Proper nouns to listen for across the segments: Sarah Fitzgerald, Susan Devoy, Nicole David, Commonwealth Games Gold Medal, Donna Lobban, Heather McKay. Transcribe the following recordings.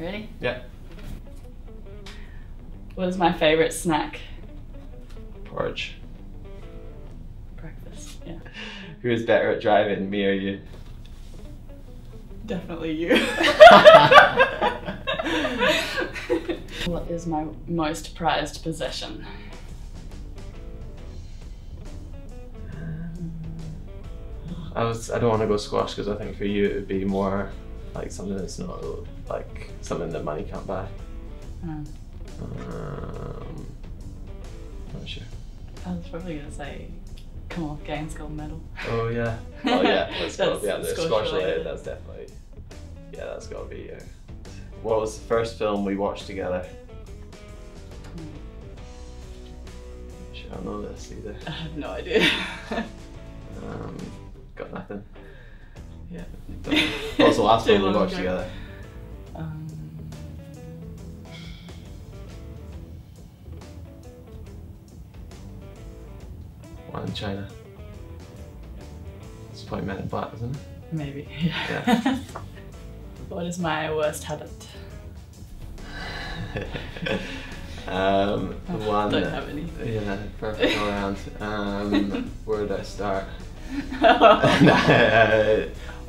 Ready? Yeah. What is my favorite snack? Porridge. Breakfast, yeah. Who is better at driving, me or you? Definitely you. What is my most prized possession? I don't want to go squash because I think for you it would be more like something that's not like something that money can't buy. Not sure. I was probably gonna say Commonwealth Games Gold Medal. Oh yeah. Oh yeah. That's gotta be out there. Squash related. That's definitely. Yeah, that's gotta be you. What was the first film we watched together? Sure, I don't know this either. I have no idea. Got nothing. Yeah. What was the last one we watched together? One in China. It's probably Men in Black, isn't it? Maybe, yeah. Yeah. What is my worst habit? One. Don't have any. Yeah, perfect all around. Where did I start?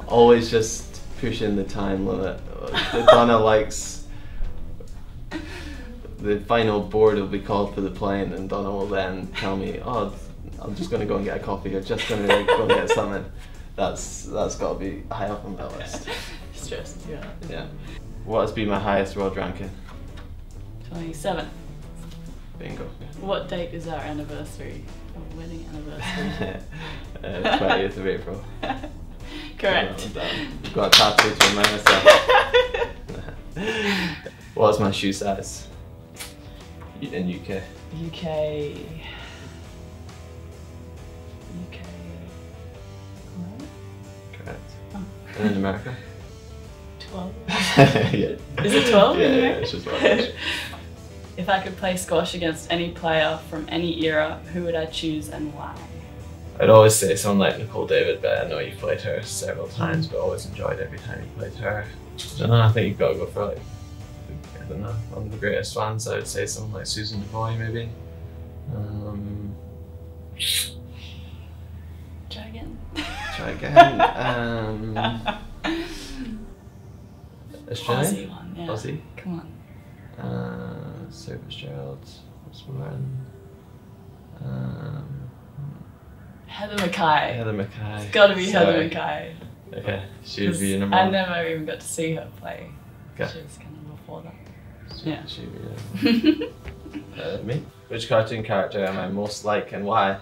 Always just pushing the time limit. Donna likes the final board will be called for the plane, and Donna will then tell me, "Oh, I'm just going to go and get a coffee. Or just going to go and get something." That's got to be high up on my list. Stressed, yeah. Yeah. What has been my highest world ranking? 27. Bingo. What date is our anniversary? Our wedding anniversary. 20th of April. Correct. I've got a tattoo to remind myself. What's my shoe size in UK? UK. Right. Correct. Oh. And in America? 12. Yeah. Is it 12? Yeah, in America? Yeah, it's just 12. If I could play squash against any player from any era, who would I choose and why? I'd always say someone like Nicole David, but I know you played her several times, but always enjoyed every time you played her. I don't know, I think you've got to go for like, I don't know, one of the greatest fans. I would say someone like Susan Devoy, maybe. Try again. Australian? Aussie one, yeah. Aussie? Come on. Sarah Fitzgerald, what's Martin? Heather McKay. Heather McKay. It's gotta be Heather McKay. Okay, she would be in a moment. I never even got to see her play. Okay. She was kind of before that. Yeah. She would be me? Which cartoon character am I most like and why?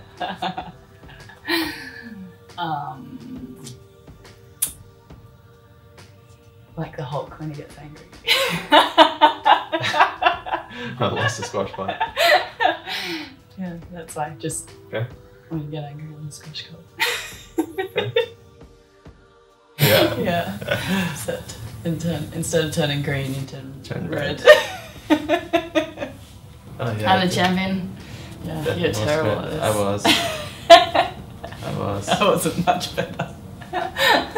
Like the Hulk when he gets angry. I lost the squash point. Yeah, that's why. Just when you get angry on the squash court. Yeah. Yeah. So, instead of turning green, you turn red. Oh, yeah, I'm a champion. Yeah, you're terrible at this. I was. I wasn't much better.